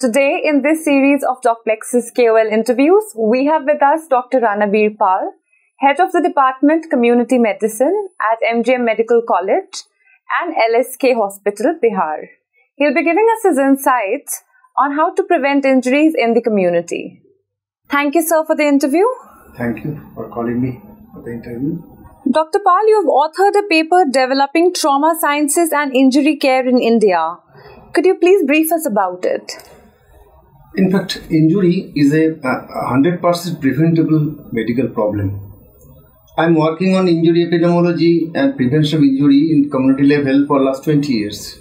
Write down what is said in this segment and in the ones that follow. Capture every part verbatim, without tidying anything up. Today, in this series of Docplexus K O L interviews, we have with us Doctor Ranabir Pal, Head of the Department Community Medicine at M G M Medical College and L S K Hospital, Bihar. He'll be giving us his insights on how to prevent injuries in the community. Thank you, sir, for the interview. Thank you for calling me for the interview. Doctor Pal, you have authored a paper developing trauma sciences and injury care in India. Could you please brief us about it? In fact, injury is a one hundred percent preventable medical problem. I am working on injury epidemiology and prevention of injury in community level for the last twenty years.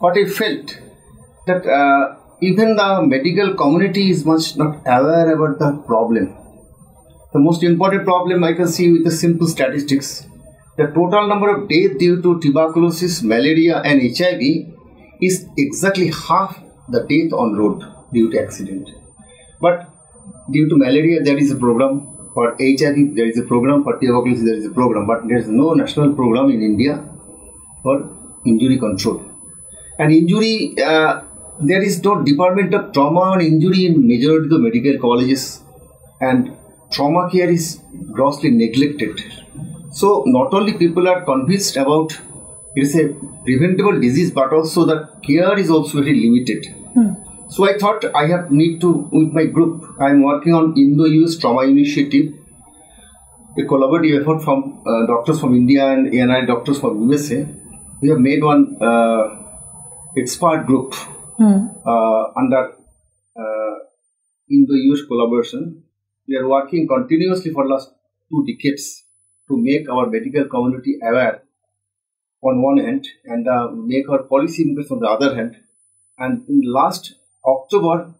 But I felt that uh, even the medical community is much not aware about the problem. The most important problem I can see with the simple statistics, the total number of deaths due to tuberculosis, malaria and H I V is exactly half the death on road due to accident. But due to malaria, there is a program. For H I V, there is a program. For tuberculosis, there is a program. But there is no national program in India for injury control. And injury, uh, there is no department of trauma and injury in majority of the medical colleges. And trauma care is grossly neglected. So not only people are convinced about it is a preventable disease, but also the care is also very limited. Hmm. So I thought I have need to, with my group, I am working on Indo-U S Trauma Initiative, a collaborative effort from uh, doctors from India and A N I doctors from U S A. We have made one uh, expert group mm. uh, under uh, Indo-U S collaboration. We are working continuously for the last two decades to make our medical community aware on one hand and uh, make our policy makers on the other hand. And in the last October,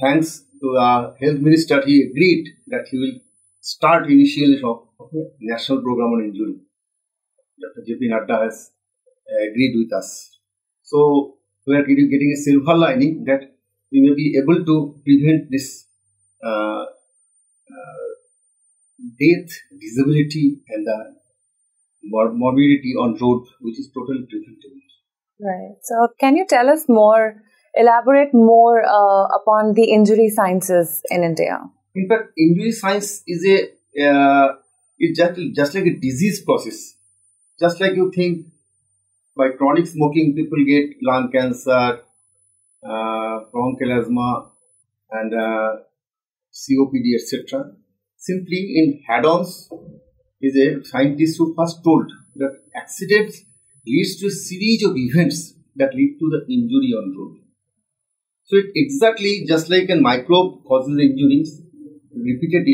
thanks to our health minister, he agreed that he will start initially of a national program on injury. Doctor J P Nadda has agreed with us. So we are getting a silver lining that we may be able to prevent this uh, uh, death, disability and the morbidity on road, which is totally preventable. Right. So can you tell us more? Elaborate more uh, upon the injury sciences in India. In fact, injury science is a uh, it's just just like a disease process. Just like you think by chronic smoking, people get lung cancer, uh, bronchial asthma, and uh, C O P D, et cetera. Simply in head-ons, is a scientist who first told that accidents leads to a series of events that lead to the injury on road. So it exactly just like a microbe causes injuries, repeated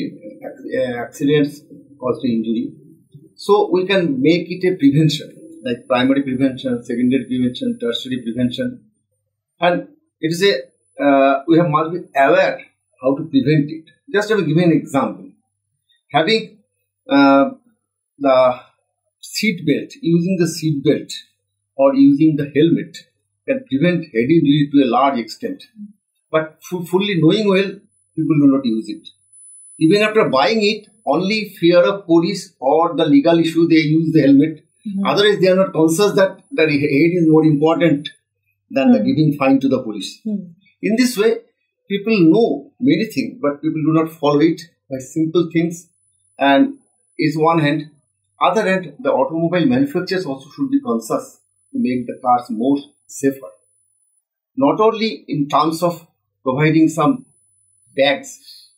accidents cause injury. So we can make it a prevention, like primary prevention, secondary prevention, tertiary prevention, and it is a uh, we have must be aware how to prevent it. Just to give an example, having uh, the seat belt, using the seat belt or using the helmet can prevent head injury to a large extent. But fully knowing well, people do not use it. Even after buying it, only fear of police or the legal issue, they use the helmet. Mm-hmm. Otherwise, they are not conscious that the head is more important than mm-hmm. the giving fine to the police. Mm-hmm. In this way, people know many things, but people do not follow it by simple things. And is one hand. Other hand, the automobile manufacturers also should be conscious to make the cars more safer. Not only in terms of providing some bags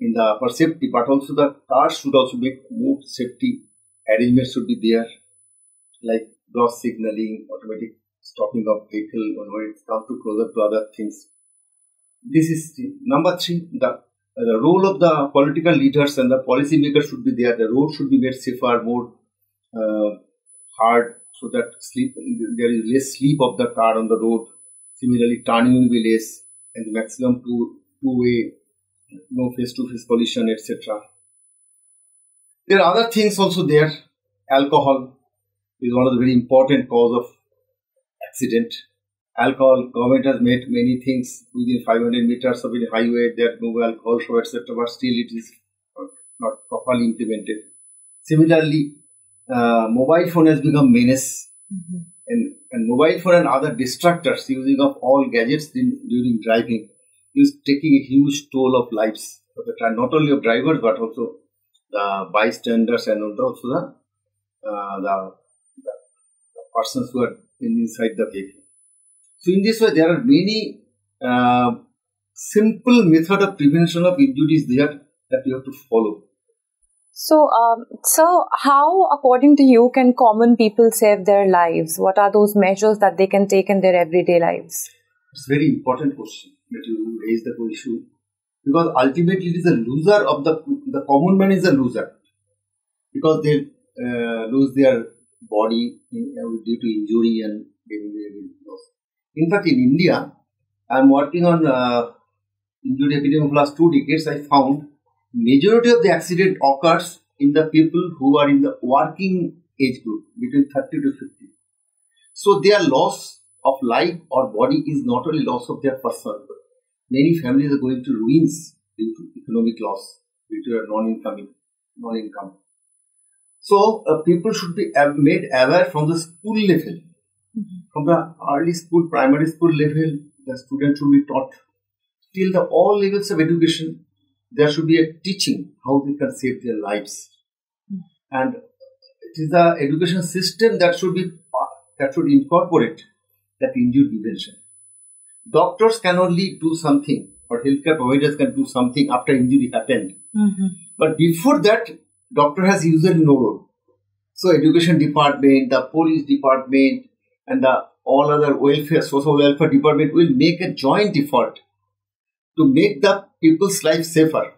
in the for safety, but also the cars should also make more safety arrangements should be there, like cross signaling, automatic stopping of vehicle when it comes to closer to other things. This is number three. The the role of the political leaders and the policy makers should be there. The road should be made safer, more uh, hard. So that sleep, there is less sleep of the car on the road. Similarly, turning will be less and the maximum two, two-way, no face-to-face collision, et cetera. There are other things also there. Alcohol is one of the very important cause of accident. Alcohol, government has made many things within five hundred meters of the highway, there are no alcohol shops, et cetera, but still it is not, not properly implemented. Similarly, uh, mobile phone has become menace, mm-hmm. and, and mobile phone and other distractors, using of all gadgets in, during driving, is taking a huge toll of lives, of the, not only of drivers, but also the bystanders and also the, uh, the, the, the persons who are inside the vehicle. So in this way, there are many uh, simple method of prevention of injuries there that you have to follow. So, um, so how, according to you, can common people save their lives? What are those measures that they can take in their everyday lives? It's a very important question that you raise the issue, because ultimately it is a loser of the, the common man is a loser, because they uh, lose their body in, uh, due to injury and they will lose. In fact, in India, I am working on uh, injury epidemic of last two decades. I found majority of the accident occurs in the people who are in the working age group between thirty to fifty. So their loss of life or body is not only loss of their person. Many families are going to ruins due to economic loss, due to non-income. non-income. So uh, people should be made aware from the school level. From the early school, primary school level, the student should be taught. Till the all levels of education, there should be a teaching how they can save their lives. Mm. And it is the education system that should be that should incorporate that injury prevention. Doctors can only do something, or healthcare providers can do something after injury happened. Mm-hmm. But before that, doctor has usually no role. So education department, the police department, and the all other welfare, social welfare department will make a joint effort to make the people's life safer.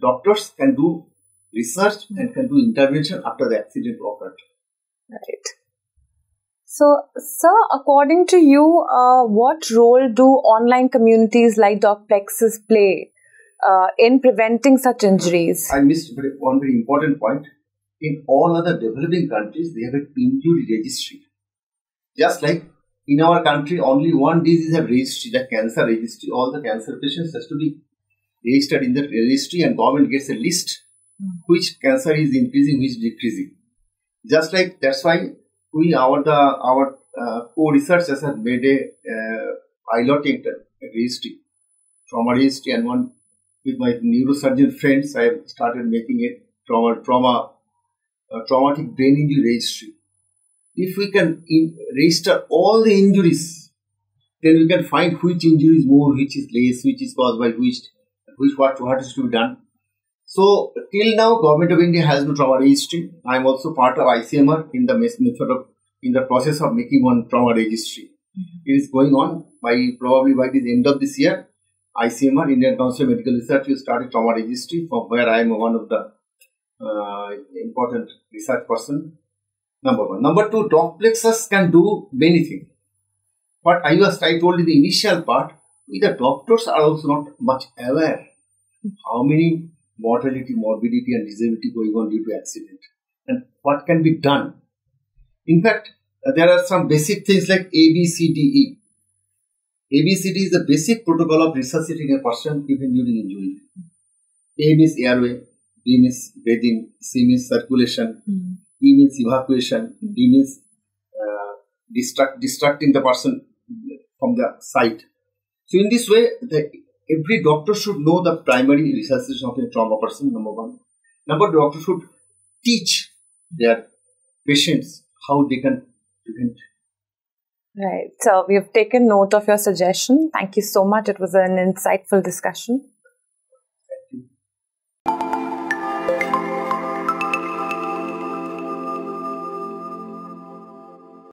Doctors can do research and can do intervention after the accident occurred. Right. So, sir, according to you, uh, what role do online communities like Docplexus play uh, in preventing such injuries? I missed one very important point. In all other developing countries, they have an injury registry. Just like in our country, only one disease have registry, the cancer registry. All the cancer patients has to be registered in the registry, and government gets a list which cancer is increasing, which decreasing. Just like that's why we our the our uh, co-researchers have made a uh, pilot registry, trauma registry, and one with my neurosurgeon friends, I have started making a trauma trauma uh, traumatic brain injury registry. If we can in register all the injuries, then we can find which injury is more, which is less, which is caused by which, which what, what is to be done. So, till now, Government of India has no trauma registry. I am also part of I C M R in the method of, in the process of making one trauma registry. Mm-hmm. It is going on by probably by the end of this year. I C M R, Indian Council of Medical Research, will start a trauma registry, from where I am one of the uh, important research person. Number one. Number two, Docplexus can do many things. But I was I told in the initial part, the doctors are also not much aware how many mortality, morbidity and disability going on due to accident and what can be done. In fact, there are some basic things like A B C D E. A B C D E is the basic protocol of resuscitating a person even during injury. A means airway, B means breathing, C means circulation. Mm-hmm. E means evacuation, D means uh, distract, distracting the person from the site. So in this way, the, every doctor should know the primary resuscitation of a trauma person, number one. Number two, doctor should teach their patients how they can prevent. Right. So we have taken note of your suggestion. Thank you so much. It was an insightful discussion.